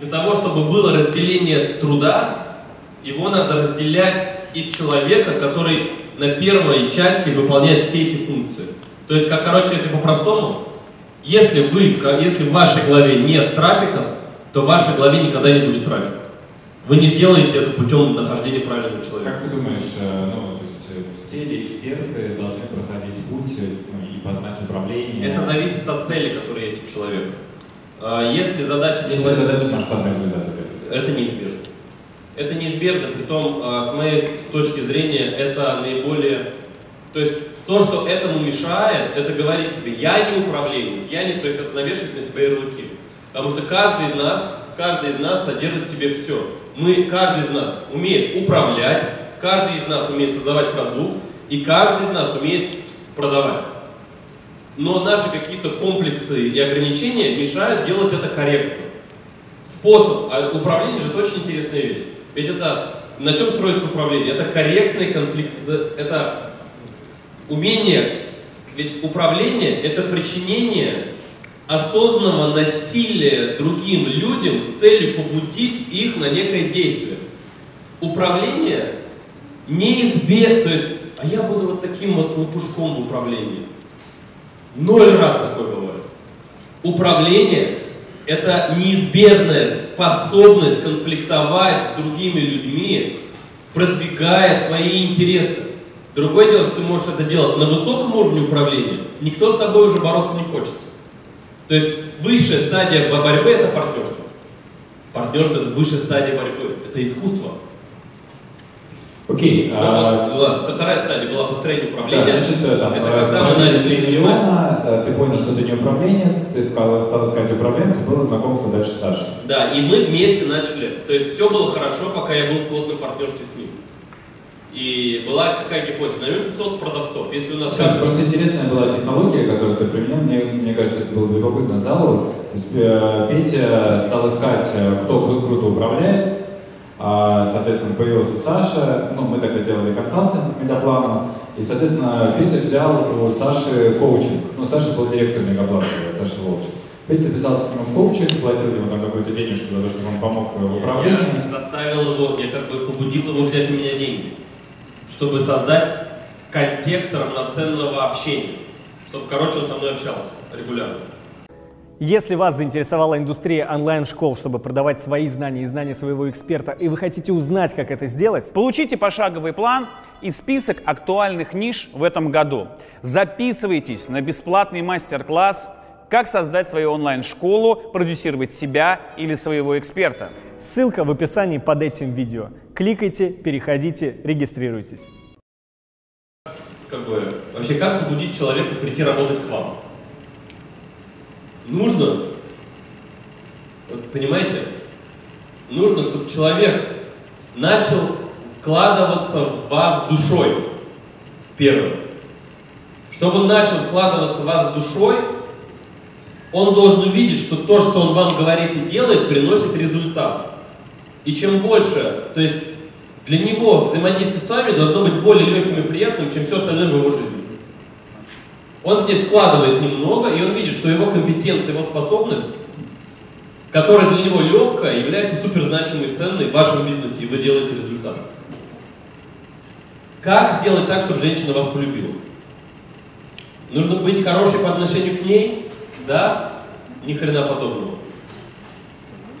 Для того, чтобы было разделение труда, его надо разделять из человека, который на первой части выполняет все эти функции. То есть, как, короче, если по-простому, если в вашей голове нет трафика, то в вашей голове никогда не будет трафика. Вы не сделаете это путем нахождения правильного человека. Как ты думаешь, ну, то есть все ли эксперты должны проходить путь и познать управление? Это зависит от цели, которая есть у человека. Если задача человека масштабная, это неизбежно. Это неизбежно, притом, с моей точки зрения, это наиболее... То есть то, что этому мешает, это говорить себе, я не управленец, я не... То есть это навешивать на себя ярлыки. Потому что каждый из нас содержит в себе все. Каждый из нас умеет управлять, каждый из нас умеет создавать продукт, и каждый из нас умеет продавать. Но наши какие-то комплексы и ограничения мешают делать это корректно. Способ управления же это очень интересная вещь. Ведь это на чем строится управление? Это корректный конфликт, это умение. Ведь управление — это причинение осознанного насилия другим людям с целью побудить их на некое действие. Управление неизбежно, то есть, а я буду вот таким вот лопушком в управлении. 0 раз такое бывает. Управление — это неизбежная способность конфликтовать с другими людьми, продвигая свои интересы. Другое дело, что ты можешь это делать на высоком уровне управления, никто с тобой уже бороться не хочется. То есть высшая стадия борьбы — это партнерство. Партнерство — это высшая стадия борьбы, это искусство. Окей. Вторая стадия была построение управления. Да, это когда мы начали понимать. Ты понял, что ты не управленец, ты стал искать управленца, было знакомство дальше с Сашей. Да, и мы вместе начали. То есть все было хорошо, пока я был в плотном партнерстве с ним. И была какая гипотеза? Наверное, 500 продавцов. Если у нас сейчас просто интересная была технология, которую ты применял, мне кажется, это было любопытно залу. То есть, Петя стал искать, кто круто управляет. Соответственно, появился Саша, ну, мы тогда делали консалтинг Мегаплану, и, соответственно, Петя взял у Саши коучинг. Ну, Саша был директор Мегаплана, Саша Волчек. Петя записался к нему в коучинг, платил ему там какую-то денежку, за то, чтобы он помог в управлении. Я заставил его, я как бы побудил его взять у меня деньги, чтобы создать контекст равноценного общения, чтобы, короче, он со мной общался регулярно. Если вас заинтересовала индустрия онлайн-школ, чтобы продавать свои знания и знания своего эксперта, и вы хотите узнать, как это сделать, получите пошаговый план и список актуальных ниш в этом году. Записывайтесь на бесплатный мастер-класс «Как создать свою онлайн-школу, продюсировать себя или своего эксперта». Ссылка в описании под этим видео. Кликайте, переходите, регистрируйтесь. Вообще, как побудить человека прийти работать к вам? Нужно, вот понимаете, нужно, чтобы человек начал вкладываться в вас душой, первым. Чтобы он начал вкладываться в вас душой, он должен увидеть, что то, что он вам говорит и делает, приносит результат. И чем больше, то есть для него взаимодействие с вами должно быть более легким и приятным, чем все остальное в его жизни. Он здесь вкладывает немного, и он видит, что его компетенция, его способность, которая для него легкая, является суперзначимой и ценной в вашем бизнесе, и вы делаете результат. Как сделать так, чтобы женщина вас полюбила? Нужно быть хорошей по отношению к ней? Да? Ни хрена подобного.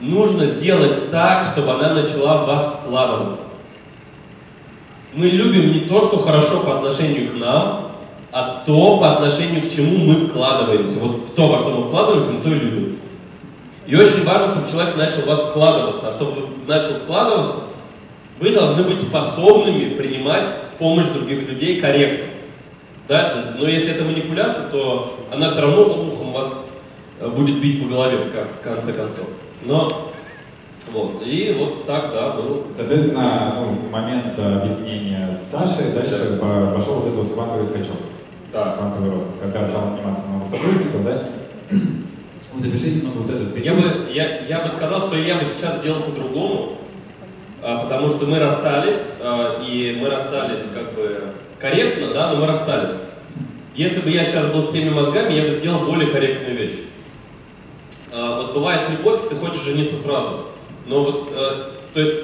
Нужно сделать так, чтобы она начала в вас вкладываться. Мы любим не то, что хорошо по отношению к нам, а то, по отношению к чему мы вкладываемся. Вот в то, во что мы вкладываемся, мы то и любим. И очень важно, чтобы человек начал в вас вкладываться. А чтобы начал вкладываться, вы должны быть способными принимать помощь других людей корректно. Да? Но если это манипуляция, то она все равно ухом вас будет бить по голове, в конце концов. Но вот. И вот так, да, был. Соответственно, ну, момент объединения с Сашей, дальше пошел вот этот вот квантовый скачок. Да, квантовый рост, когда стал заниматься много сотрудников, да? Вот опишите немного вот этот период. Я бы сказал, что я бы сейчас делал по-другому, потому что мы расстались, и мы расстались как бы корректно, да, но мы расстались. Если бы я сейчас был с теми мозгами, я бы сделал более корректную вещь. Вот бывает любовь, и ты хочешь жениться сразу. Но вот, то есть,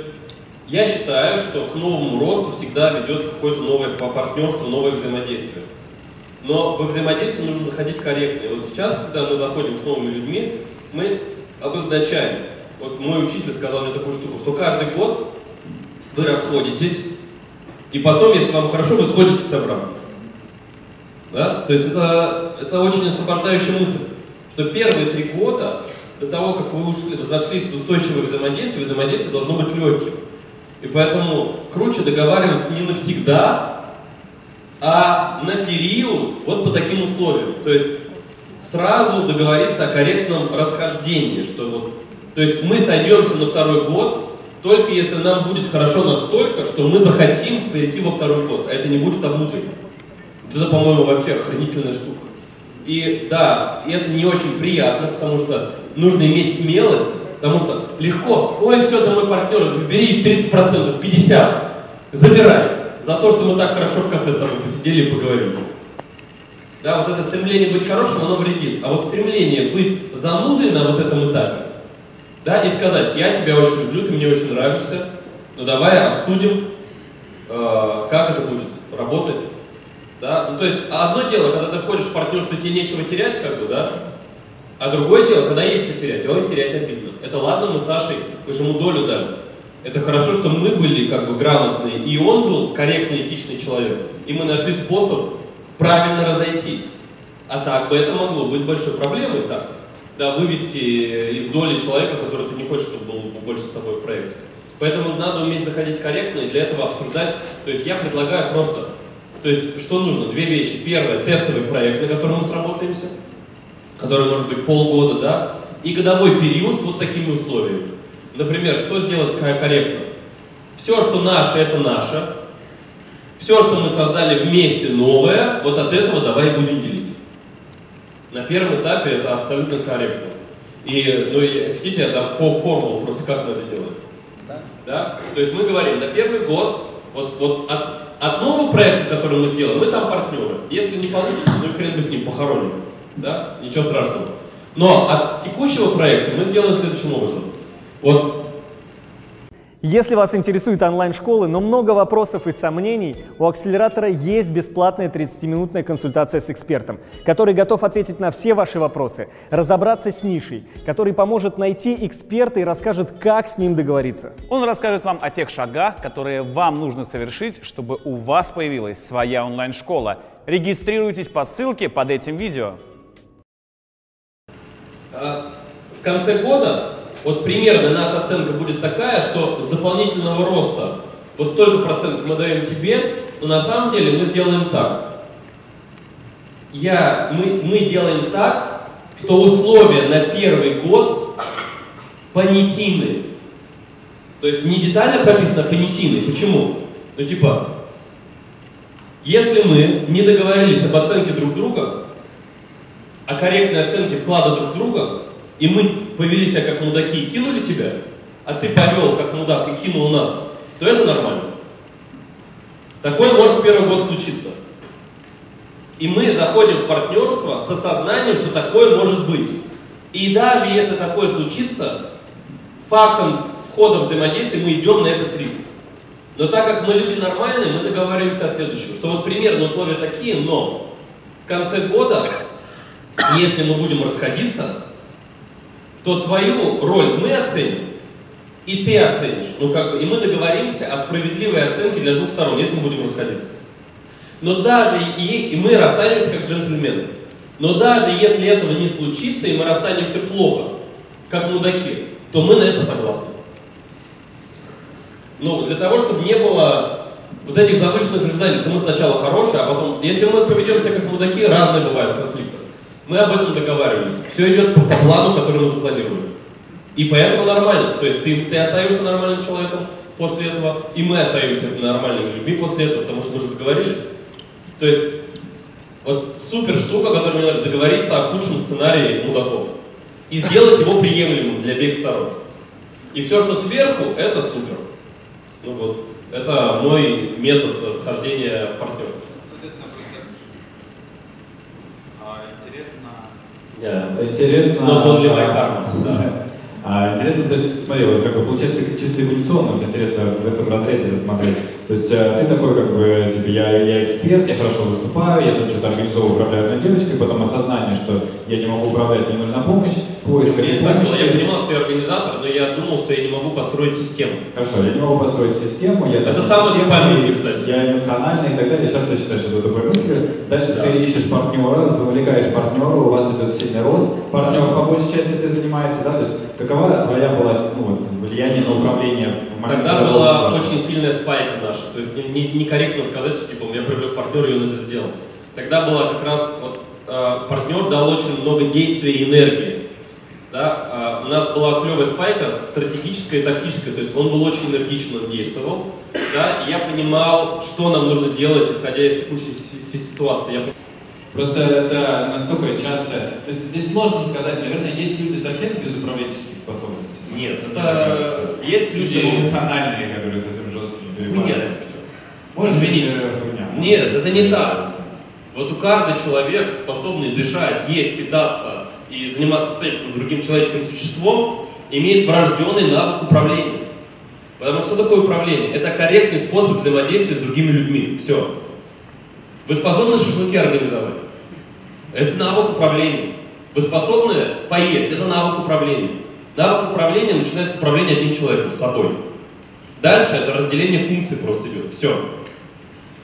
я считаю, что к новому росту всегда ведет какое-то новое партнерство, новое взаимодействие. Но во взаимодействие нужно заходить корректно. И вот сейчас, когда мы заходим с новыми людьми, мы обозначаем. Вот мой учитель сказал мне такую штуку, что каждый год вы расходитесь, и потом, если вам хорошо, вы сходитесь обратно. Да? То есть это очень освобождающая мысль, что первые 3 года до того, как вы зашли в устойчивое взаимодействие должно быть легким. И поэтому круче договариваться не навсегда, а на период вот по таким условиям. То есть сразу договориться о корректном расхождении. Что вот, то есть мы сойдемся на 2-й год, только если нам будет хорошо настолько, что мы захотим перейти во 2-й год, а это не будет обузой. Это, по-моему, вообще охренительная штука. И да, это не очень приятно, потому что нужно иметь смелость, потому что легко, ой, все, это мой партнер, бери 30%, 50%, забирай, за то, что мы так хорошо в кафе с тобой посидели и поговорили. Да, вот это стремление быть хорошим, оно вредит. А вот стремление быть занудой на вот этом этапе, да, и сказать, я тебя очень люблю, ты мне очень нравишься, но давай обсудим, как это будет работать. Да? Ну, то есть, одно дело, когда ты входишь в партнерство, тебе нечего терять, как бы, да? А другое дело, когда есть что терять, а терять обидно. Это ладно, мы с Сашей, мы же ему долю дали. Это хорошо, что мы были как бы грамотные, и он был корректный, этичный человек. И мы нашли способ правильно разойтись. А так бы это могло быть большой проблемой, так-то. Да, вывести из доли человека, который ты не хочешь, чтобы был больше с тобой в проекте. Поэтому надо уметь заходить корректно и для этого обсуждать. То есть я предлагаю просто... То есть, что нужно? 2 вещи. Первое, тестовый проект, на котором мы сработаемся, который может быть полгода, да, и годовой период с вот такими условиями. Например, что сделать корректно? Все, что наше, это наше. Все, что мы создали вместе новое, вот от этого давай будем делить. На первом этапе это абсолютно корректно. И, ну, хотите, я дам формулу, просто как мы это делаем. Да. Да? То есть мы говорим, на 1-й год, вот от нового проекта, который мы сделаем, мы там партнеры. Если не получится, ну хрен бы с ним, похороним. Да? Ничего страшного. Но от текущего проекта мы сделаем следующим образом. Вот. Если вас интересуют онлайн-школы, но много вопросов и сомнений, у «Акселератора» есть бесплатная 30-минутная консультация с экспертом, который готов ответить на все ваши вопросы, разобраться с нишей, который поможет найти эксперта и расскажет, как с ним договориться. Он расскажет вам о тех шагах, которые вам нужно совершить, чтобы у вас появилась своя онлайн-школа. Регистрируйтесь по ссылке под этим видео. В конце года... Вот примерно наша оценка будет такая, что с дополнительного роста вот столько процентов мы даем тебе, но на самом деле мы сделаем так. Мы делаем так, что условия на 1-й год понятийны. То есть не детально прописано, а понятийны. Почему? Ну типа, если мы не договорились об оценке друг друга, о корректной оценке вклада друг друга, и мы повели себя как мудаки и кинули тебя, а ты повел как мудак и кинул нас, то это нормально. Такое может в 1-й год случиться. И мы заходим в партнерство с осознанием, что такое может быть. И даже если такое случится, фактом входа в взаимодействие мы идем на этот риск. Но так как мы люди нормальные, мы договариваемся о следующем, что вот примерно условия такие, но в конце года, если мы будем расходиться, то твою роль мы оценим, и ты оценишь. Ну, как бы, и мы договоримся о справедливой оценке для 2 сторон, если мы будем расходиться. Но даже и мы расстанемся как джентльмены. Но даже если этого не случится, и мы расстанемся плохо, как мудаки, то мы на это согласны. Но для того, чтобы не было вот этих завышенных ожиданий, что мы сначала хорошие, а потом... Если мы поведем себя как мудаки, разные бывают конфликты. Мы об этом договаривались. Все идет по плану, который мы запланировали. И поэтому нормально. То есть ты остаешься нормальным человеком после этого, и мы остаемся нормальными людьми после этого, потому что мы уже договорились. То есть вот супер штука, которая мне договорится о худшем сценарии мудаков. И сделать его приемлемым для обеих сторон. И все, что сверху, это супер. Ну вот, это мой метод вхождения в партнерство. Интересно, но подливай карму. Да. Интересно, то есть, смотри, вот как бы получается чисто эволюционно, вот интересно в этом разрезе рассмотреть. То есть ты такой, как бы, типа, я эксперт, я хорошо выступаю, я тут что-то организовываю, управляю одной девочкой, потом осознание, что я не могу управлять, мне нужна помощь, поиск помощи. Я понимал, что я организатор, но я думал, что я не могу построить систему. Хорошо, я не могу построить систему, я… Это самая тупая мысль, кстати. Я эмоциональный и так далее, сейчас ты считаешь, что это тупая мысль. Дальше да. Ты ищешь партнера, ты увлекаешь партнера, у вас идет сильный рост, партнер по большей части ты занимаешься, да, то есть какова твоя была, ну, вот, влияние на управление в момент? Тогда была очень сильная спайка наша, то есть некорректно сказать, что типа, я привлек партнера и он это сделал. Тогда была как раз, вот, партнер дал очень много действий и энергии. Да? У нас была клевая спайка, стратегическая и тактическая, то есть он был очень энергичен, он действовал. Да? И я понимал, что нам нужно делать, исходя из текущей ситуации. Просто это настолько часто… То есть здесь сложно сказать, наверное, есть люди совсем без управленческих способностей? Нет, это… Есть люди эмоциональные, которые совсем жесткие доебают. Нет, это все. Может, извините. Нет, это не так. Вот у каждого человека, способный дышать, есть, питаться и заниматься сексом другим человеческим существом, имеет врожденный навык управления. Потому что такое управление? Это корректный способ взаимодействия с другими людьми. Все. Вы способны шашлыки организовать? Это навык управления. Вы способны поесть? Это навык управления. Навык управления начинается с управления одним человеком, с собой. Дальше это разделение функций просто идет. Все.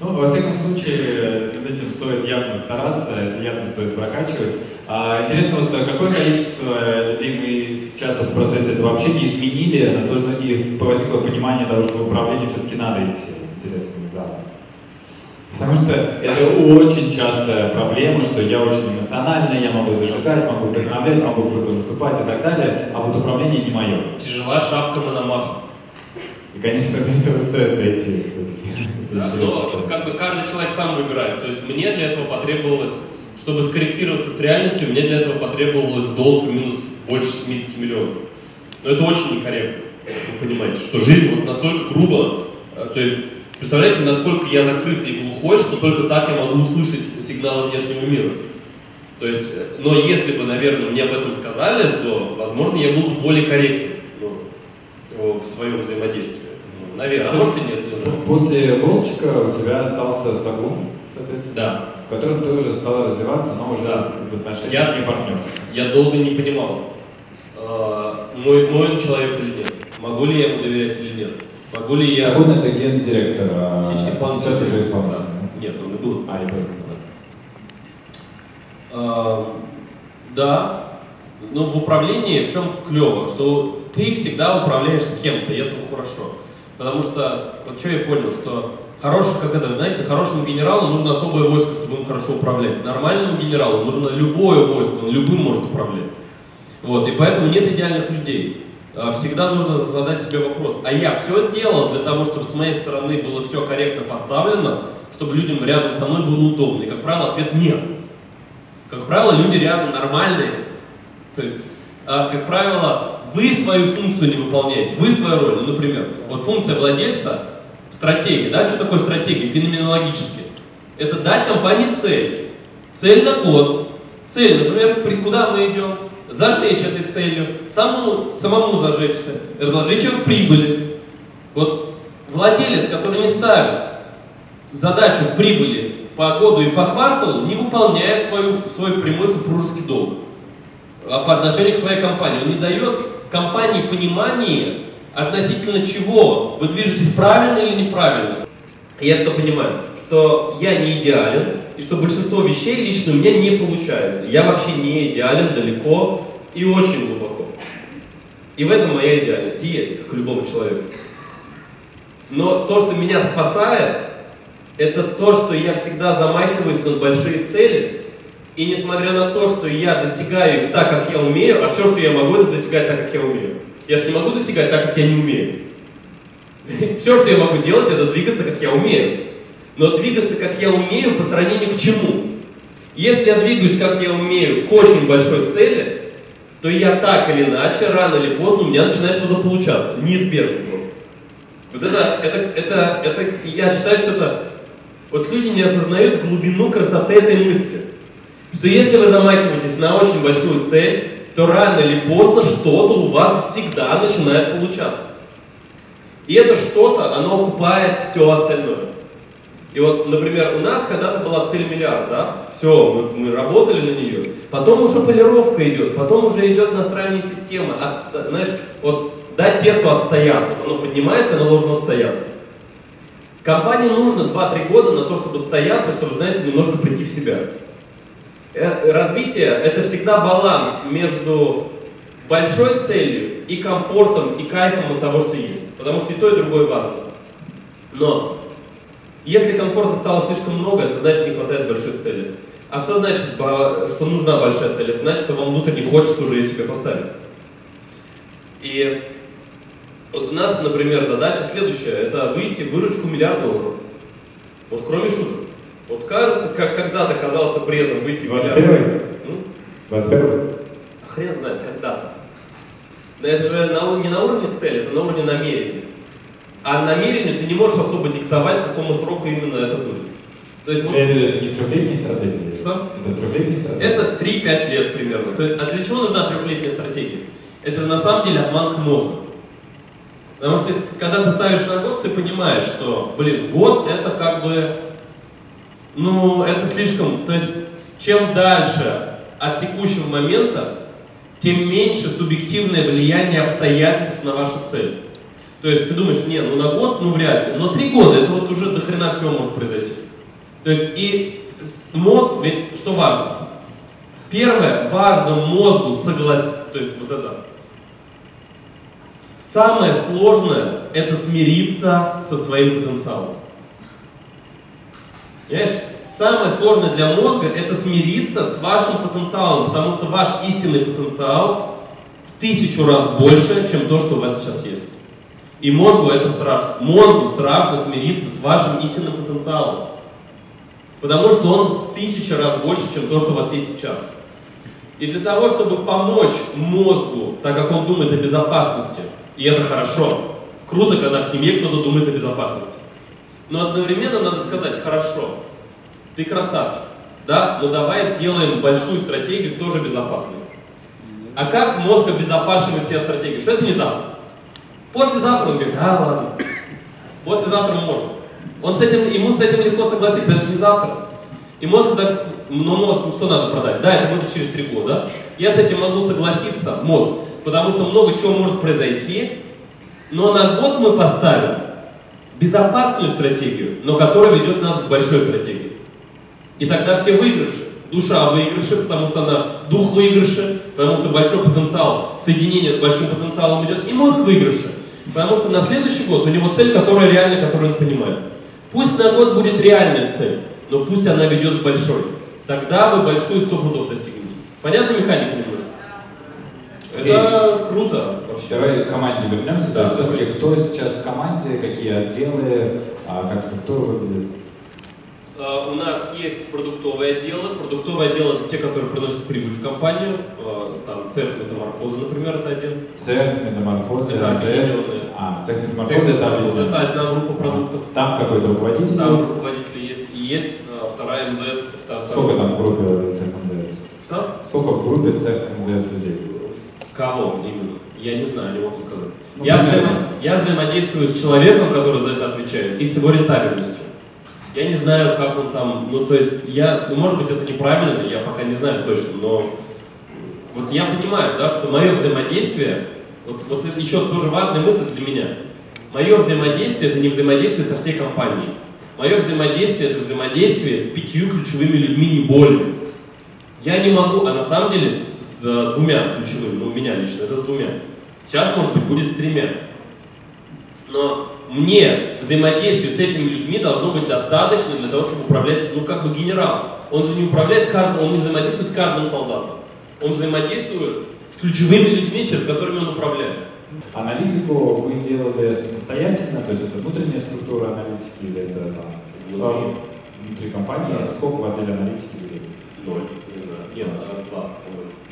Ну, во всяком случае, над этим стоит явно стараться, это явно стоит прокачивать. Интересно, вот какое количество людей мы сейчас в процессе этого общения изменили, на то, что и возникло понимание того, что в управлении все-таки надо идти. Интересно, да. Потому что это очень частая проблема, что я очень эмоциональный, я могу зажигать, могу вдохновлять, могу круто выступать и так далее, а вот управление не мое. Тяжела шапка Мономаха. И, конечно, до этого стоит дойти, кстати. Да, но как бы каждый человек сам выбирает. То есть мне для этого потребовалось, чтобы скорректироваться с реальностью, мне для этого потребовалось долг минус больше 70 миллионов. Но это очень некорректно. Вы понимаете, что жизнь вот настолько грубо, то есть… Представляете, насколько я закрыт и глухой, что только так я могу услышать сигналы внешнего мира. То есть, но если бы, наверное, мне об этом сказали, то, возможно, я был бы более корректен в своем взаимодействии. Наверное, а может и нет. После Волчка у тебя остался Сагун, соответственно, да. С которым ты уже стал развиваться, но уже да. В отношении не партнер. Я долго не понимал, мой он человек или нет, могу ли я ему доверять или нет. Могу ли я… Сегодня это гендиректор, сейчас уже исполнитель. Нет, он не был исполнитель. Да, но в управлении в чем клево, что ты всегда управляешь с кем-то, и это хорошо. Потому что, вот что я понял, что хороший, как это, знаете, хорошему генералу нужно особое войско, чтобы им хорошо управлять. Нормальному генералу нужно любое войско, он любым может управлять. Вот, и поэтому нет идеальных людей. Всегда нужно задать себе вопрос, а я все сделал для того, чтобы с моей стороны было все корректно поставлено, чтобы людям рядом со мной было удобно? И, как правило, ответ нет. Как правило, люди рядом нормальные. То есть, как правило, вы свою функцию не выполняете, вы свою роль. Ну, например, вот функция владельца – стратегия. Да? Что такое стратегия? Феноменологически. Это дать компании цель. Цель на год. Цель, например, куда мы идем? Зажечь этой целью, самому зажечься, разложить ее в прибыли. Вот владелец, который не ставит задачу в прибыли по году и по кварталу, не выполняет свой прямой супружеский долг по отношению к своей компании. Он не дает компании понимания, относительно чего вы движетесь правильно или неправильно. Я что понимаю? Что я не идеален. И что большинство вещей лично у меня не получается. Я вообще не идеален далеко и очень глубоко. И в этом моя идеальность есть, как у любого человека. Но то, что меня спасает, это то, что я всегда замахиваюсь на большие цели. И несмотря на то, что я достигаю их так, как я умею, а все, что я могу, это достигать так, как я умею. Я же не могу достигать так, как я не умею. Все, что я могу делать, это двигаться, как я умею. Но двигаться, как я умею, по сравнению к чему? Если я двигаюсь, как я умею, к очень большой цели, то я так или иначе, рано или поздно, у меня начинает что-то получаться. Неизбежно просто. Вот это, я считаю, что это… Вот люди не осознают глубину красоты этой мысли. Что если вы замахиваетесь на очень большую цель, то рано или поздно что-то у вас всегда начинает получаться. И это что-то, оно окупает все остальное. И вот, например, у нас когда-то была цель миллиард, да? Все, мы работали на нее. Потом уже полировка идет, потом уже идет настраивание системы. Знаешь, вот дать тесту отстояться. Вот оно поднимается, оно должно отстояться. Компании нужно 2-3 года на то, чтобы отстояться, чтобы, знаете, немножко прийти в себя. Развитие – это всегда баланс между большой целью и комфортом, и кайфом от того, что есть. Потому что и то, и другое важно. Но если комфорта стало слишком много, это значит, не хватает большой цели. А что значит, что нужна большая цель? Это значит, что вам внутренне хочется уже ее себе поставить. И вот у нас, например, задача следующая – это выйти в выручку $1 миллиард. Вот кроме шуток. Вот кажется, как когда-то казался бредом выйти в миллиард. 21-й? Хрен знает, когда-то. Но это же не на уровне цели, это на уровне намерения. А намерению ты не можешь особо диктовать, к какому сроку именно это будет. То есть, это не трехлетняя стратегия? Что? Это трехлетняя стратегия? Это 3-5 лет примерно. То есть, а для чего нужна трехлетняя стратегия? Это же на самом деле обман к мозгу. Потому что когда ты ставишь на год, ты понимаешь, что, блин, год это как бы, ну, это слишком. То есть, чем дальше от текущего момента, тем меньше субъективное влияние обстоятельств на вашу цель. То есть ты думаешь, не, ну на год, ну вряд ли, но 3 года, это вот уже до хрена всего может произойти. То есть и мозг, ведь что важно? Первое, важно мозгу согласиться, то есть вот это. Самое сложное, это смириться со своим потенциалом. Понимаешь? Самое сложное для мозга, это смириться с вашим потенциалом, потому что ваш истинный потенциал в 1000 раз больше, чем то, что у вас сейчас есть. И мозгу это страшно. Мозгу страшно смириться с вашим истинным потенциалом. Потому что он в 1000 раз больше, чем то, что у вас есть сейчас. И для того, чтобы помочь мозгу, так как он думает о безопасности, и это хорошо, круто, когда в семье кто-то думает о безопасности. Но одновременно надо сказать, хорошо, ты красавчик, да, но давай сделаем большую стратегию, тоже безопасную. А как мозг обезопасивает себе стратегию? Что это не завтра? Послезавтра он говорит, да ладно, послезавтра можно. Он с этим, ему с этим легко согласиться, это же не завтра. И мозг, но мозгу что надо продать? Да, это будет через 3 года. Я с этим могу согласиться, мозг, потому что много чего может произойти, но на год мы поставим безопасную стратегию, но которая ведет нас к большой стратегии. И тогда все выигрыши. Душа выигрыша, потому что она дух выигрыша, потому что большой потенциал, соединение с большим потенциалом идет, и мозг выигрыша, потому что на следующий год у него цель, которая реальная, которую он понимает. Пусть на год будет реальная цель, но пусть она ведет к большой. Тогда вы большую 100% достигнете. Понятна механика немножко? Okay. Это круто вообще. Давай к команде вернемся. Да. Кто сейчас в команде, какие отделы, как структура выглядит? У нас есть продуктовые отделы. Продуктовые отделы – это те, которые приносят прибыль в компанию. Там цех метаморфоза, например, это отдел. Цех метаморфоза – это отдел. Цех метаморфоза – это одна группа продуктов. Там какой-то руководитель? Там руководители есть. И есть вторая МЗС. Сколько там в группе цех МЗС? Что? Сколько в группе цех МЗС людей? Кого именно? Я не знаю, не могу сказать. Ну, я взаимодействую с человеком, который за это отвечает, и с его рентабельностью. Я не знаю, как он там, ну то есть, ну может быть это неправильно, я пока не знаю точно, но вот я понимаю, да, что мое взаимодействие, вот это еще тоже важная мысль для меня, мое взаимодействие это не взаимодействие со всей компанией, мое взаимодействие это взаимодействие с 5 ключевыми людьми, не более. Я не могу, а на самом деле с 2 ключевыми, ну у меня лично, это с 2, сейчас может быть будет с 3, но мне взаимодействие с этими людьми должно быть достаточно для того, чтобы управлять, ну как бы генерал. Он же не управляет каждым, он не взаимодействует с каждым солдатом. Он взаимодействует с ключевыми людьми, через которыми он управляет. Аналитику вы делали самостоятельно, то есть это внутренняя структура аналитики или это там, внутри компании? Да. Сколько в отделе аналитики людей? 0, не знаю. Нет, 2.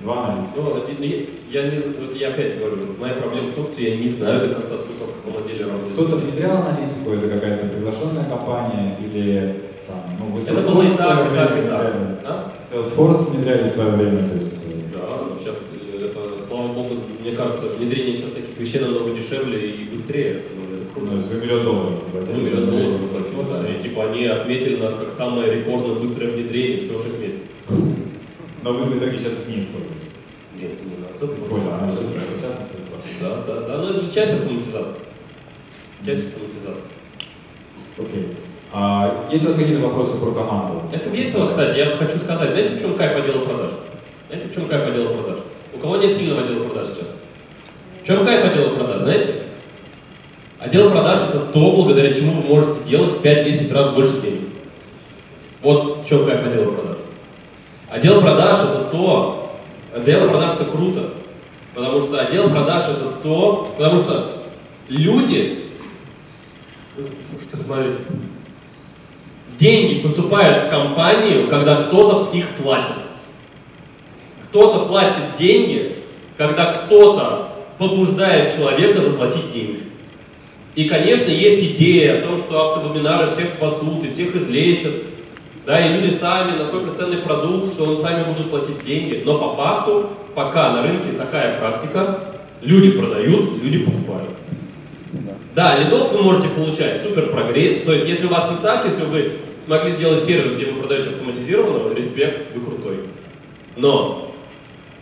2 аналитика. Ну, я опять говорю, моя проблема в том, что я не знаю до конца, сколько в каком отделе работает. Кто-то внедрял аналитику, это какая-то приглашенная компания, или там, ну, вы это было и так, и так, и так. Salesforce внедряли в свое время, то есть... Да, сейчас это кажется, внедрение сейчас таких вещей намного дешевле и быстрее. Ну, за $1 миллион. $1 миллион заплатило, да. И типа они отметили нас как самое рекордно быстрое внедрение всего 6 месяцев. Но вы в итоге сейчас не используете? Нет, не нас. Да, да, да. Но это же часть автоматизации. Часть автоматизации. Окей. А есть у вас какие-то вопросы про команду? Это весело, кстати. Я вот хочу сказать, знаете, в чем кайф отдела продаж? Знаете, в чем кайф отдела продаж? У кого нет сильного отдела продаж сейчас? В чем кайф отдела продаж, знаете? Отдел продаж – это то, благодаря чему вы можете делать в 5-10 раз больше денег. Вот в чем кайф отдела продаж. Отдел продаж – это то… Отдел продаж – это круто. Потому что отдел продаж – это то… Потому что люди… Слушайте, смотрите. Деньги поступают в компанию, когда кто-то их платит. Кто-то платит деньги, когда кто-то побуждает человека заплатить деньги. И, конечно, есть идея о том, что автовебинары всех спасут и всех излечат. Да, и люди сами, настолько ценный продукт, что они сами будут платить деньги. Но по факту, пока на рынке такая практика, люди продают, люди покупают. Да, лидов вы можете получать, супер прогресс. То есть, если у вас инициатива, если вы смогли сделать сервис, где вы продаете автоматизированного, респект, вы крутой. Но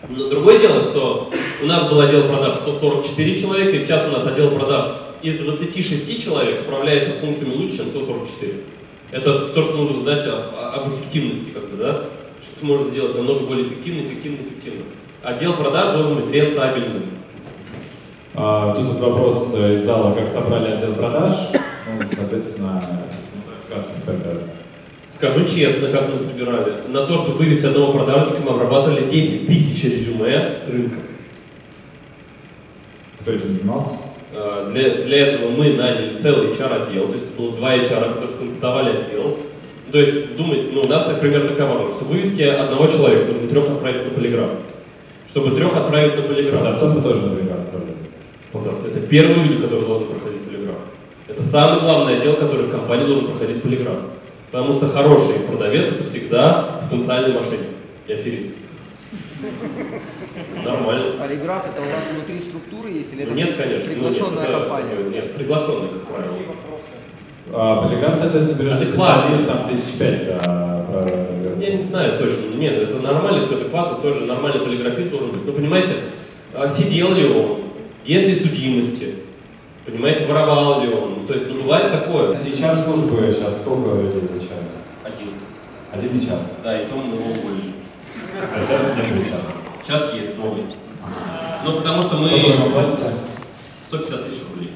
другое дело, что у нас был отдел продаж 144 человека, и сейчас у нас отдел продаж из 26 человек справляется с функциями лучше, чем 144. Это то, что нужно знать об эффективности, как бы, да? Что ты можешь сделать намного более эффективно. Отдел продаж должен быть рентабельным. Тут вот вопрос из зала, как собрали отдел продаж, ну, соответственно, Скажу честно, как мы собирали. На то, чтобы вывести одного продажника, мы обрабатывали 10 тысяч резюме с рынка. Кто этим занимался? Для этого мы наняли целый HR-отдел, то есть было 2 HR, которые скомплектовали отдел. То есть, думать, ну, у нас так примерно такова, что вывести одного человека, нужно 3 отправить на полиграф. Чтобы 3 отправить на полиграф. Продавцов мы тоже на полиграф отправляли. Продавцы — это первые люди, которые должны проходить полиграф. Это самый главный отдел, который в компании должен проходить полиграф. Потому что хороший продавец — это всегда потенциальный мошенник и аферист. Нормально. Полиграф — это у вас внутри структуры есть или это нет, конечно, приглашенная компания? Нет, приглашенная, как правило. Полиграф, соответственно, берешь специалист, там 1005. Я не знаю точно. Нет, это нормально, все адекватно, тоже нормальный полиграфист должен быть. Ну, понимаете, сидел ли он, есть ли судимости, понимаете, воровал ли он. То есть, ну, бывает такое. HR службы сейчас сколько людей в HR? Один HR? Да, и то мы его уволили. А сейчас нет HR? Сейчас есть, новый. Ну, потому что мы… 150 тысяч рублей.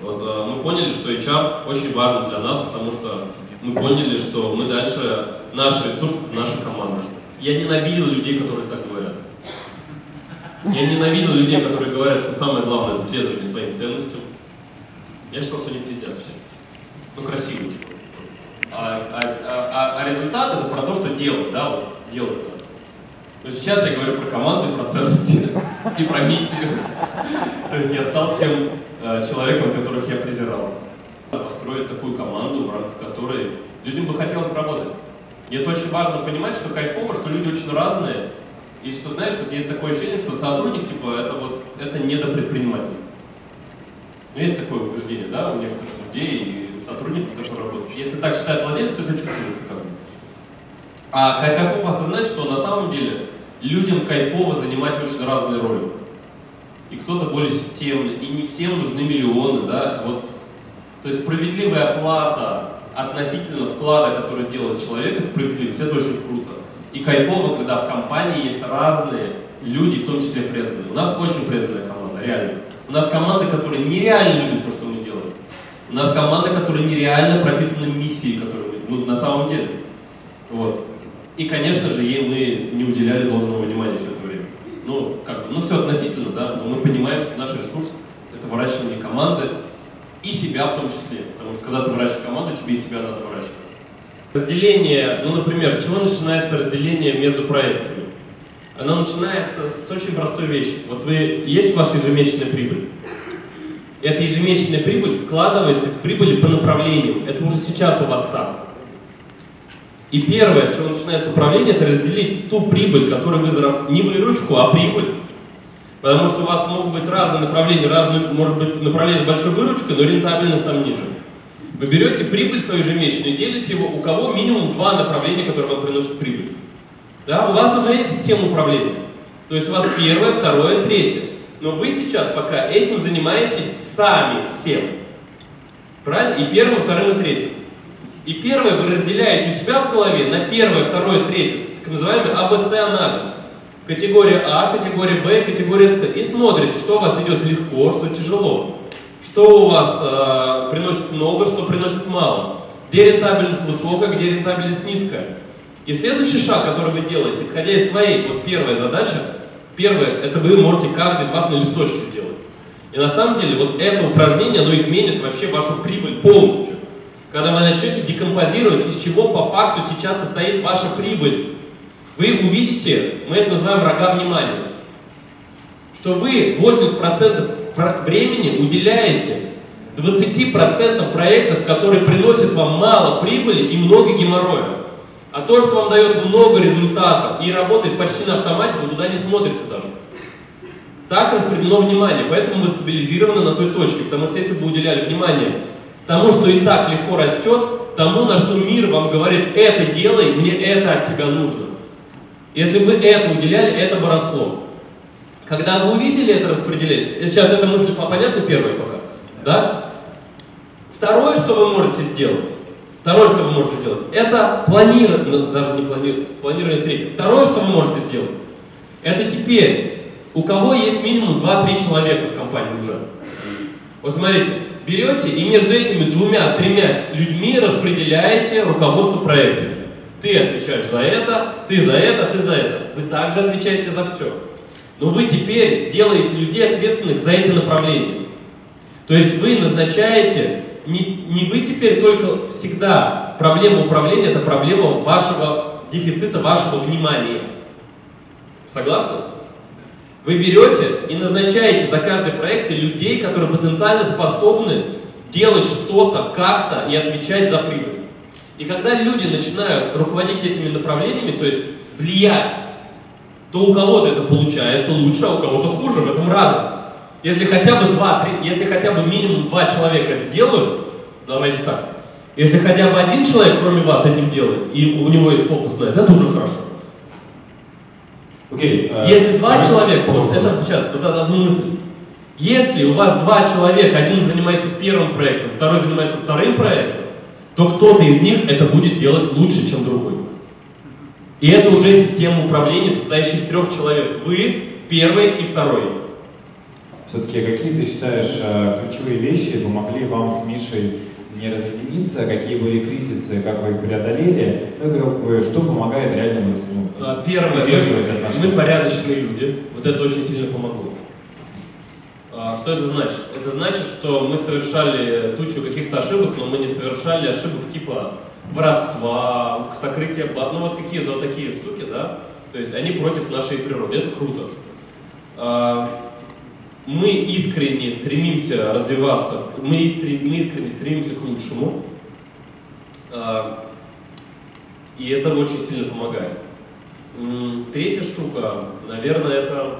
Вот, мы поняли, что HR очень важен для нас, потому что мы поняли, что мы дальше… Наш ресурс – это наша команда. Я ненавидел людей, которые так говорят. Я ненавидел людей, которые говорят, что самое главное – это следование своим ценностям. Я считал, что они пиздят все. Ну, красиво. А результат – это про то, что делать, да, вот, делать надо. Но сейчас я говорю про команды, про ценности и про миссию. То есть я стал тем человеком, которых я презирал. Построить такую команду, в рамках которой людям бы хотелось работать. И это очень важно понимать, что кайфово, что люди очень разные. И что, знаешь, вот есть такое ощущение, что сотрудник, типа, это недопредприниматель. Ну, есть такое убеждение, да, у некоторых людей и сотрудников, которые работают. Если так считает владелец, то это чувствуется как бы. А кайфово осознать, что на самом деле людям кайфово занимать очень разные роли. И кто-то более системный, и не всем нужны миллионы, да. Вот. То есть справедливая оплата относительно вклада, который делает человек, справедливость, это очень круто. И кайфово, когда в компании есть разные люди, в том числе преданные. У нас очень преданная команда, реально. У нас команды, которые нереально любят то, что мы делаем. У нас команды, которые нереально пропитаны миссией, которую мы, ну, на самом деле. Вот. И, конечно же, ей мы не уделяли должного внимания все это время. Ну, как бы, ну, все относительно, да, но мы понимаем, что наш ресурс – это выращивание команды, и себя в том числе, потому что когда ты выращиваешь команду, тебе и себя надо выращивать. Разделение, ну, например, с чего начинается разделение между проектами? Оно начинается с очень простой вещи. Вот есть у вас ежемесячная прибыль. Эта ежемесячная прибыль складывается из прибыли по направлениям. Это уже сейчас у вас так. И первое, с чего начинается управление, это разделить ту прибыль, которую вы заработали, не выручку, а прибыль. Потому что у вас могут быть разные направления, разные, может быть, направление с большой выручкой, но рентабельность там ниже. Вы берете прибыль свою ежемесячную и делите его, у кого минимум два направления, которые вам приносят прибыль. Да? У вас уже есть система управления. То есть у вас первое, второе, третье. Но вы сейчас пока этим занимаетесь сами всем. Правильно? И первым, вторым и третьим. И первое вы разделяете у себя в голове на первое, второе, третье, так называемый АБЦ-анализ. Категория А, категория Б, категория С. И смотрите, что у вас идет легко, что тяжело. Что у вас приносит много, что приносит мало. Где рентабельность высокая, где рентабельность низкая. И следующий шаг, который вы делаете, исходя из своей, вот первая задача, первое, это вы можете каждый из вас на листочке сделать. И на самом деле вот это упражнение, оно изменит вообще вашу прибыль полностью. Когда вы начнете декомпозировать, из чего по факту сейчас состоит ваша прибыль, вы увидите, мы это называем врага внимания, что вы 80% времени уделяете 20% проектов, которые приносят вам мало прибыли и много геморроя. А то, что вам дает много результатов и работает почти на автомате, вы туда не смотрите даже. Так распределено внимание, поэтому вы стабилизированы на той точке, потому что если бы вы уделяли внимание тому, что и так легко растет, тому, на что мир вам говорит, это делай, мне это от тебя нужно. Если бы вы это уделяли, это бы росло. Когда вы увидели это распределение, сейчас эта мысль понятна первая пока, да? Второе, что вы можете сделать, это планирование, даже не планирование, планирование третье. Второе, что вы можете сделать, это теперь, у кого есть минимум 2-3 человека в компании уже. Вот смотрите, берете и между этими двумя-тремя людьми распределяете руководство проекта. Ты отвечаешь за это, ты за это, ты за это. Вы также отвечаете за все. Но вы теперь делаете людей ответственных за эти направления. То есть вы назначаете... Не вы теперь только всегда, проблема управления – это проблема вашего дефицита, вашего внимания. Согласны? Вы берете и назначаете за каждый проект людей, которые потенциально способны делать что-то, как-то и отвечать за прибыль. И когда люди начинают руководить этими направлениями, то есть влиять, то у кого-то это получается лучше, а у кого-то хуже, в этом радость. Если хотя бы минимум 2 человека это делают, давайте так, если хотя бы 1 человек, кроме вас, этим делает, и у него есть фокус на это уже хорошо. Окей. Если 2 человека, вот это сейчас, вот это одну мысль. Если у вас 2 человека, один занимается первым проектом, второй занимается вторым проектом, то кто-то из них это будет делать лучше, чем другой. И это уже система управления, состоящая из 3 человек. Вы первый и второй. Все-таки какие, ты считаешь, ключевые вещи помогли вам с Мишей не разъединиться? Какие были кризисы, как вы их преодолели? Ну, что помогает реально? Первое, мы порядочные люди. Вот это очень сильно помогло. Что это значит? Это значит, что мы совершали тучу каких-то ошибок, но мы не совершали ошибок типа воровства, сокрытия, ну вот какие-то вот такие штуки, да? То есть они против нашей природы. Это круто. Мы искренне стремимся развиваться, мы искренне стремимся к лучшему, и это очень сильно помогает. Третья штука, наверное, это…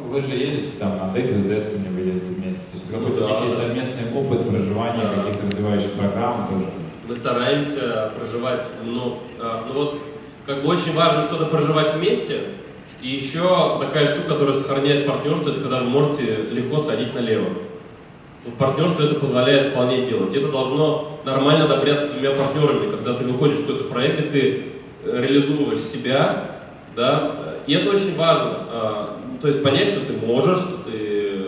Вы же ездите там на деке с Destiny, вы ездите вместе, то есть какой-то совместный опыт проживания каких-то развивающих программ тоже. Мы стараемся проживать, ну вот как бы очень важно что-то проживать вместе. И еще такая штука, которая сохраняет партнерство, это когда вы можете легко сходить налево. В партнерстве это позволяет вполне делать. Это должно нормально добряться с двумя партнерами, когда ты выходишь в какой-то проект, и ты реализуешь себя, да, и это очень важно. То есть понять, что ты можешь, что ты...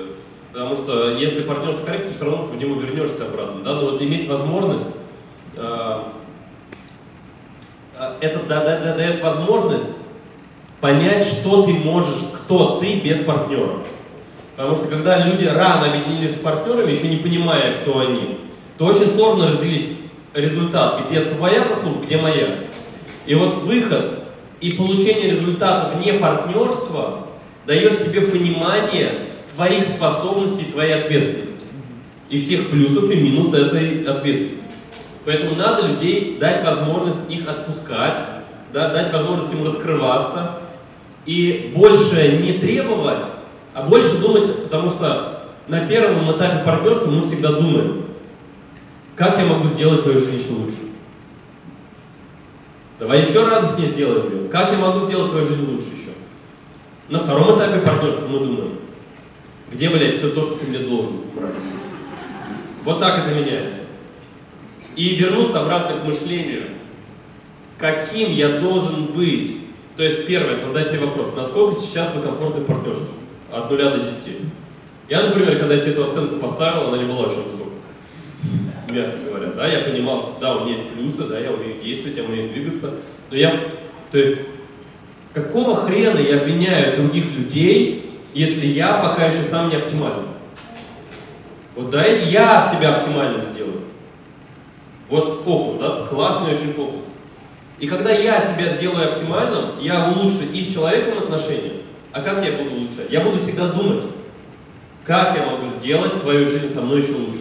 Потому что если партнерство корректно, ты все равно к нему вернешься обратно, да, но вот иметь возможность, это дает возможность понять, что ты можешь, кто ты без партнера. Потому что когда люди рано объединились с партнерами, еще не понимая, кто они, то очень сложно разделить результат, где твоя заслуга, где моя. И вот выход и получение результата вне партнерства дает тебе понимание твоих способностей, твоей ответственности. И всех плюсов и минусов этой ответственности. Поэтому надо людей дать возможность их отпускать, да, дать возможность им раскрываться. и больше не требовать, а больше думать, потому что на первом этапе партнерства мы всегда думаем, как я могу сделать твою жизнь лучше. Давай еще радостнее сделаем, блин. Как я могу сделать твою жизнь лучше еще? На втором этапе партнерства мы думаем, где, блядь, все то, что ты мне должен, мразь. Вот так это меняется. И вернуться обратно к мышлению. Каким я должен быть? То есть, первое, задай себе вопрос, насколько сейчас вы комфортны партнерству? От 0 до 10. Я, например, когда себе эту оценку поставил, она не была очень высокой. Мягко говоря, да, я понимал, что да, у меня есть плюсы, да, я умею действовать, я умею двигаться. Но я, то есть, какого хрена я обвиняю других людей, если я пока еще сам не оптимален? Вот да, я себя оптимальным сделаю. Вот фокус, да, классный очень фокус. И когда я себя сделаю оптимальным, я улучшу и с человеком отношения. А как я буду улучшать? Я буду всегда думать, как я могу сделать твою жизнь со мной еще лучше.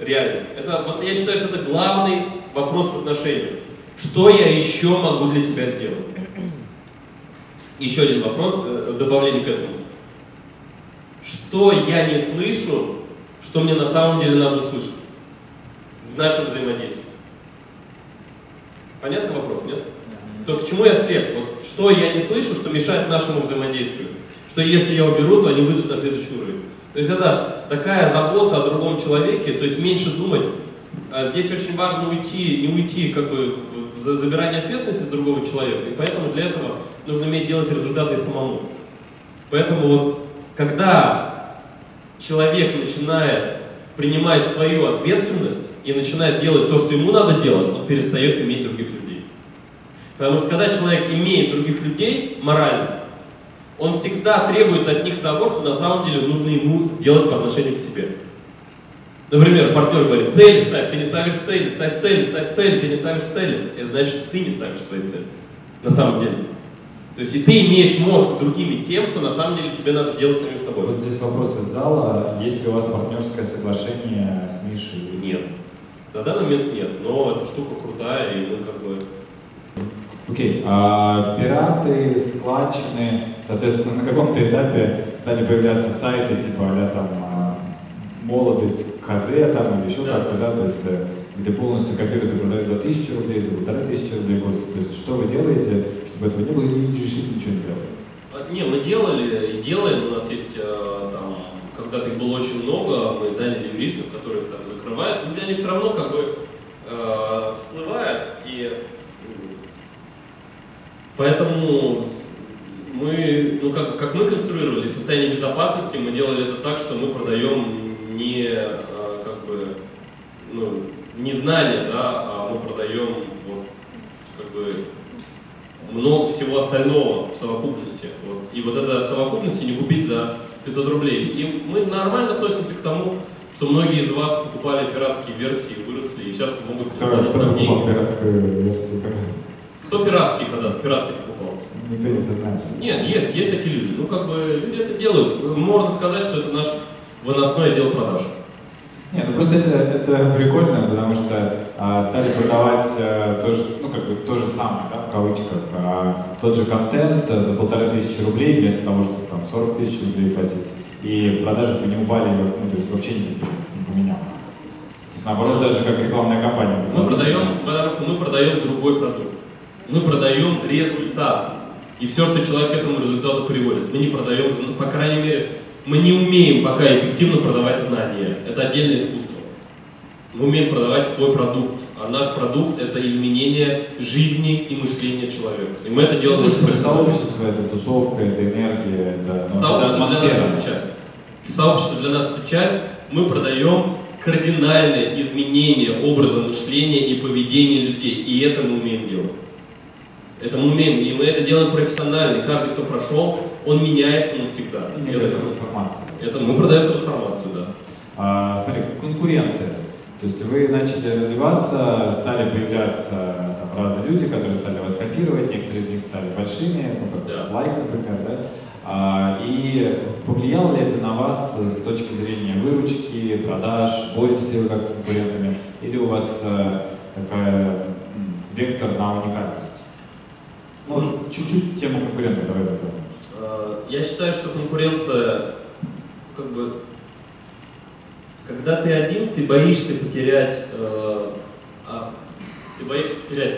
Реально. Это, вот я считаю, что это главный вопрос в отношениях. Что я еще могу для тебя сделать? Еще один вопрос, добавление к этому. Что я не слышу, что мне на самом деле надо услышать в нашем взаимодействии? Понятный вопрос, нет? То к чему я слеп? Вот, что я не слышу, что мешает нашему взаимодействию? Что если я уберу, то они выйдут на следующий уровень. То есть это такая забота о другом человеке, то есть меньше думать. Здесь очень важно уйти, не уйти как бы за забирание ответственности с другого человека, и поэтому для этого нужно уметь делать результаты самому. Поэтому вот когда человек начинает принимать свою ответственность и начинает делать то, что ему надо делать, он перестает иметь других людей. Потому что когда человек имеет других людей морально, он всегда требует от них того, что на самом деле нужно ему сделать по отношению к себе. Например, партнер говорит, цель ставь, ты не ставишь цели, ставь цели, ставь цели, ты не ставишь цели. Это значит, что ты не ставишь свои цели, на самом деле. То есть и ты имеешь мозг другими тем, что на самом деле тебе надо сделать самим собой. Вот здесь вопрос из зала, есть ли у вас партнерское соглашение с Мишей? Нет. На данный момент нет, но эта штука крутая, и мы как бы... Окей, а пираты, складчины, соответственно, на каком-то этапе стали появляться сайты типа а-ля там молодость, козе там или еще как-то, да, то есть где полностью копирку продают за 1000 рублей, за 1500 рублей, то есть что вы делаете, чтобы этого не было, и не решить ничего не делать? Не, мы делали и делаем, у нас есть там, когда-то их было очень много, мы дали юристов, которых там закрывают, но они все равно как бы всплывают, и поэтому мы, ну как мы конструировали состояние безопасности, мы делали это так, что мы продаем не как бы, ну, не знания, да, а мы продаем вот, как бы, много всего остального в совокупности. Вот. И вот это в совокупности не купить за 500 рублей. И мы нормально относимся к тому, что многие из вас покупали пиратские версии, выросли и сейчас могут заплатить нам деньги. Кто пиратские когда-то, пиратки покупал? Никто не сознает. Нет, есть такие люди. Ну как бы люди это делают. Можно сказать, что это наш выносной отдел продаж. Нет, ну просто это прикольно, потому что стали продавать то же, ну, как бы, то же самое, да, в кавычках, тот же контент за 1500 рублей вместо того, чтобы там 40 000 рублей платить. И в продажах вы не упали, ну, то есть вообще ничего не поменял. То есть наоборот, даже как рекламная кампания. Мы продаем, потому что мы продаем другой продукт. Мы продаем результат и все, что человек к этому результату приводит. Мы не продаем, по крайней мере, мы не умеем пока эффективно продавать знания. Это отдельное искусство. Мы умеем продавать свой продукт, а наш продукт — это изменение жизни и мышления человека. И мы это делаем очень профессионально. Сообщество — это тусовка, это энергия, это... Сообщество для нас — это часть. Сообщество для нас — это часть. Мы продаем кардинальное изменение образа мышления и поведения людей, и это мы умеем делать. Это мы умеем, и мы это делаем профессионально. Каждый, кто прошел, он меняется навсегда. Это трансформация. Это мы продаем трансформацию, да. Смотри, конкуренты. То есть вы начали развиваться, стали появляться там, разные люди, которые стали вас копировать, некоторые из них стали большими, ну, как да. Лайк, например, да? И повлияло ли это на вас с точки зрения выручки, продаж, боретесь ли вы как с конкурентами, или у вас такая вектор на уникальность? Ну, чуть-чуть тему конкурентов давай затронем. Я считаю, что конкуренция, как бы, когда ты один, ты боишься потерять,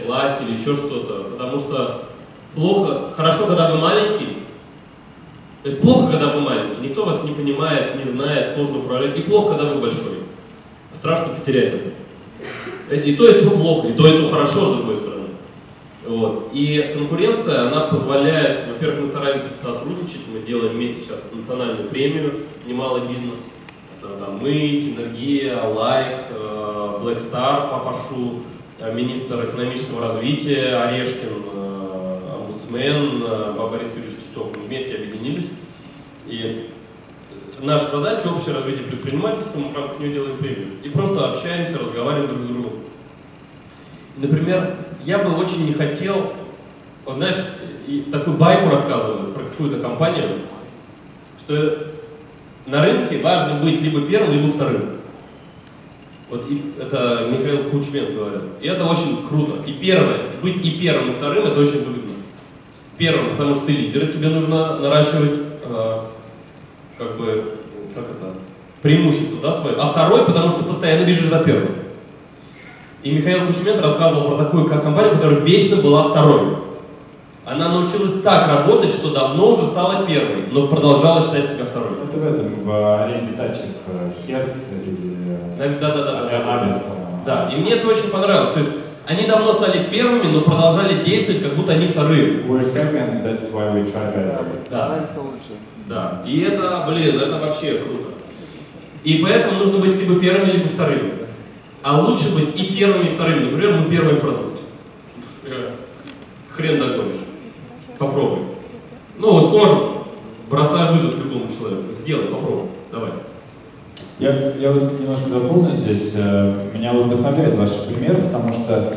власть или еще что-то, потому что плохо, хорошо, когда вы маленький, то есть плохо, когда вы маленький, никто вас не понимает, не знает, сложно управлять, и плохо, когда вы большой, страшно потерять это. И то плохо, и то хорошо, с другой стороны. Вот. И конкуренция, она позволяет, во-первых, мы стараемся сотрудничать, мы делаем вместе сейчас национальную премию «Немалый бизнес». Это там, мы, Синергия, Лайк, Blackstar, Папашу, министр экономического развития Орешкин, омбудсмен Борис Юрьевич Титов, мы вместе объединились. И наша задача — общее развитие предпринимательства, мы в рамках нее делаем премию. И просто общаемся, разговариваем друг с другом. Например, я бы очень не хотел, вот знаешь, такую байку рассказываю про какую-то компанию, что на рынке важно быть либо первым, либо вторым. Вот это Михаил Кучмент говорит. И это очень круто. И первое, быть и первым, и вторым — это очень выгодно. Первым, потому что ты лидер, и тебе нужно наращивать, как бы, как это, преимущество, да, свое. А второй, потому что постоянно бежишь за первым. И Михаил Кучмент рассказывал про такую компанию, которая вечно была второй. Она научилась так работать, что давно уже стала первой, но продолжала считать себя второй. Это в этом, в аренде тачек Херц или Адрес. Да, и мне это очень понравилось. То есть они давно стали первыми, но продолжали действовать, как будто они вторые. We're second, that's why we try better. Да. Да. И это, блин, это вообще круто. И поэтому нужно быть либо первыми, либо вторыми. А лучше быть и первыми, и вторыми. Например, мы первые в продукте. Хрен догонишь. Попробуй. Ну, сложно. Бросай вызов любому человеку. Сделай, попробуй. Давай. Я вот немножко дополню здесь. Меня вот вдохновляет ваш пример, потому что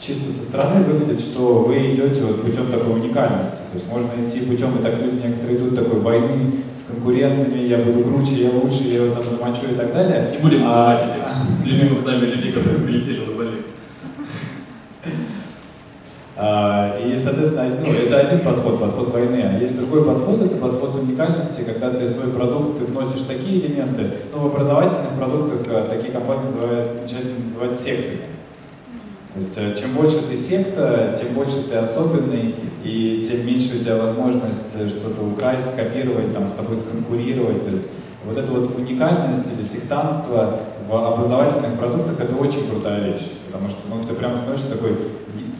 чисто со стороны выглядит, что вы идете вот путем такой уникальности. То есть можно идти путем, и так люди некоторые идут такой войны с конкурентами, я буду круче, я лучше, я его там замочу и так далее. Не будем называть этих любимых нами людей, которые прилетели на Бали. И, соответственно, ну, это один подход, подход войны, а есть другой подход, это подход уникальности, когда ты свой продукт, ты вносишь такие элементы, но в образовательных продуктах такие компании начинают называть сектами. То есть, чем больше ты секта, тем больше ты особенный, и тем меньше у тебя возможность что-то украсть, скопировать, там, с тобой сконкурировать. То есть, вот эта вот уникальность или сектантство в образовательных продуктах – это очень крутая вещь, потому что ну, ты прям становишься такой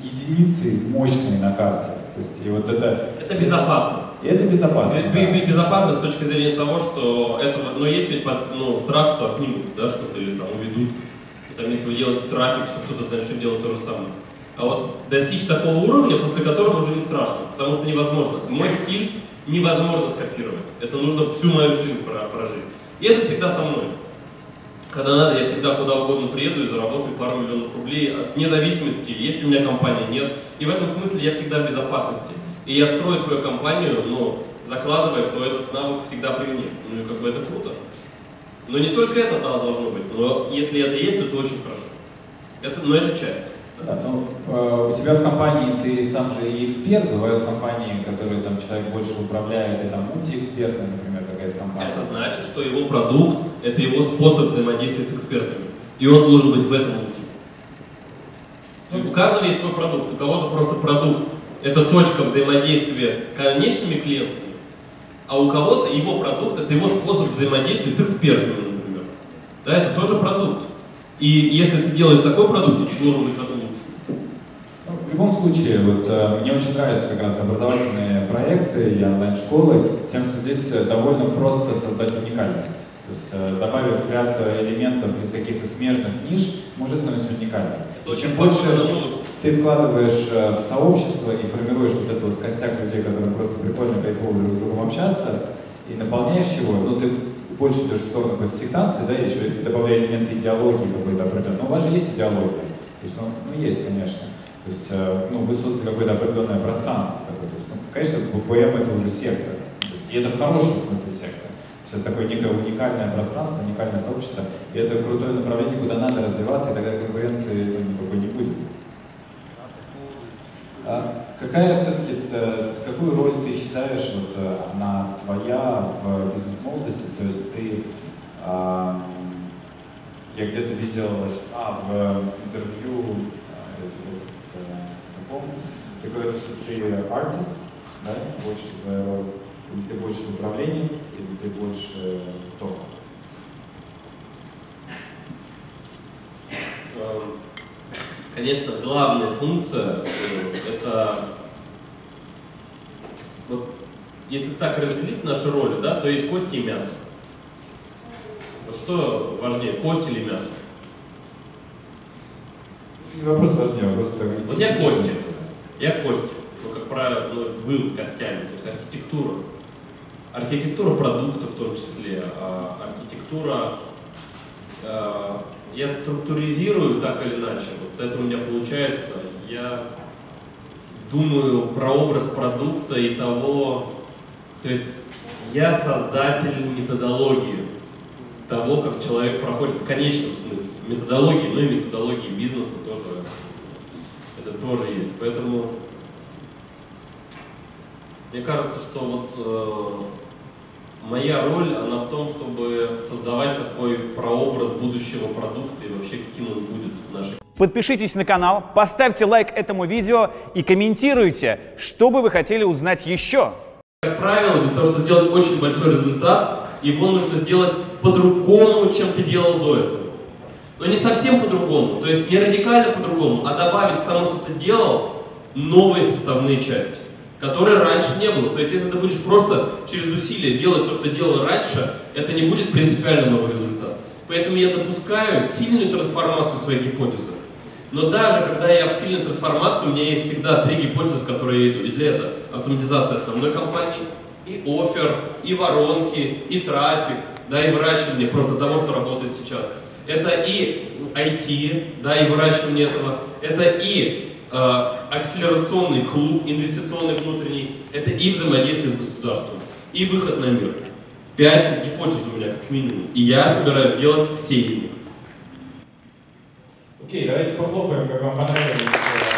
единицей мощной на карте. То есть, и вот это безопасно. И это безопасно. Безопасно с точки зрения того, что этого, но есть ведь страх, что отнимут, да, что-то или там уведут. Там, если вы делаете трафик, что кто-то начнет делать то же самое. А вот достичь такого уровня, после которого уже не страшно, потому что невозможно. Мой стиль невозможно скопировать. Это нужно всю мою жизнь прожить. И это всегда со мной. Когда надо, я всегда куда угодно приеду и заработаю пару миллионов рублей, вне зависимости, есть у меня компания, нет. И в этом смысле я всегда в безопасности. И я строю свою компанию, но закладывая, что этот навык всегда при мне. Ну и как бы это круто. Но не только это должно быть, но если это есть, то это очень хорошо. Но это часть. Да, ну, у тебя в компании ты сам же и эксперт, бывают компании, которые там человек больше управляет, и там мультиэксперты, например, какая-то компания. Это значит, что его продукт – это его способ взаимодействия с экспертами, и он должен быть в этом лучше. У каждого есть свой продукт, у кого-то просто продукт – это точка взаимодействия с конечными клиентами, а у кого-то его продукт – это его способ взаимодействия с экспертами, например. Да, это тоже продукт. И если ты делаешь такой продукт, то ты должен быть в этом лучше. В любом случае, вот, мне очень нравятся как раз образовательные проекты и онлайн-школы тем, что здесь довольно просто создать уникальность. То есть, добавив ряд элементов из каких-то смежных ниш, мы уже становимся уникальными. Чем больше ты вкладываешь в сообщество и формируешь вот этот вот костяк людей, которые просто прикольно, кайфово друг с другом общаться, и наполняешь его, ну ты больше идешь в сторону какой-то сектанции, да, еще добавляя элементы идеологии какой-то определенной. Но у вас же есть идеология. То есть, ну есть, конечно. То есть, ну, вы создали какое-то определенное пространство. То есть, ну, конечно, БПМ — это уже сектор. И это в хорошем смысле сектор. То есть, это такое некое уникальное пространство, уникальное сообщество. И это крутое направление, куда надо развиваться, и тогда конкуренции никакой не будет. Какая все-таки, какую роль ты считаешь, вот, она твоя в бизнес-молодости? То есть ты, я где-то видел, в интервью, ты говоришь, что ты артист, да? Или ты больше управленец, или ты больше кто? Конечно, главная функция это, вот, если так разделить наши роли, да, то есть кости и мясо. Вот что важнее, кость или мясо? Вопрос важнее, просто. Вот я кости. Я кости. Ну, как правило, был костями, то есть архитектура. Архитектура продукта в том числе, архитектура. Я структуризирую так или иначе, вот это у меня получается. Я думаю про образ продукта и того, то есть я создатель методологии, того, как человек проходит в конечном смысле. Методологии, ну и методологии бизнеса тоже, это тоже есть. Поэтому мне кажется, что вот моя роль, она в том, чтобы создавать такой прообраз будущего продукта и вообще каким он будет в нашей. Подпишитесь на канал, поставьте лайк этому видео и комментируйте, что бы вы хотели узнать еще. Как правило, для того, чтобы сделать очень большой результат, его нужно сделать по-другому, чем ты делал до этого. Но не совсем по-другому, то есть не радикально по-другому, а добавить к тому, что ты делал, новые составные части, которые раньше не было. То есть если ты будешь просто через усилия делать то, что делал раньше, это не будет принципиально новый результат. Поэтому я допускаю сильную трансформацию своей гипотезы. Но даже когда я в сильной трансформации, у меня есть всегда три гипотезы, в которые я иду. И для этого автоматизация основной компании, и оффер, и воронки, и трафик, да, и выращивание просто того, что работает сейчас. Это и IT, да, и выращивание этого, это и акселерационный клуб, инвестиционный внутренний, это и взаимодействие с государством, и выход на мир. 5 гипотез у меня как минимум, и я собираюсь делать все из них. Окей, давайте похлопаем, как вам понравилось.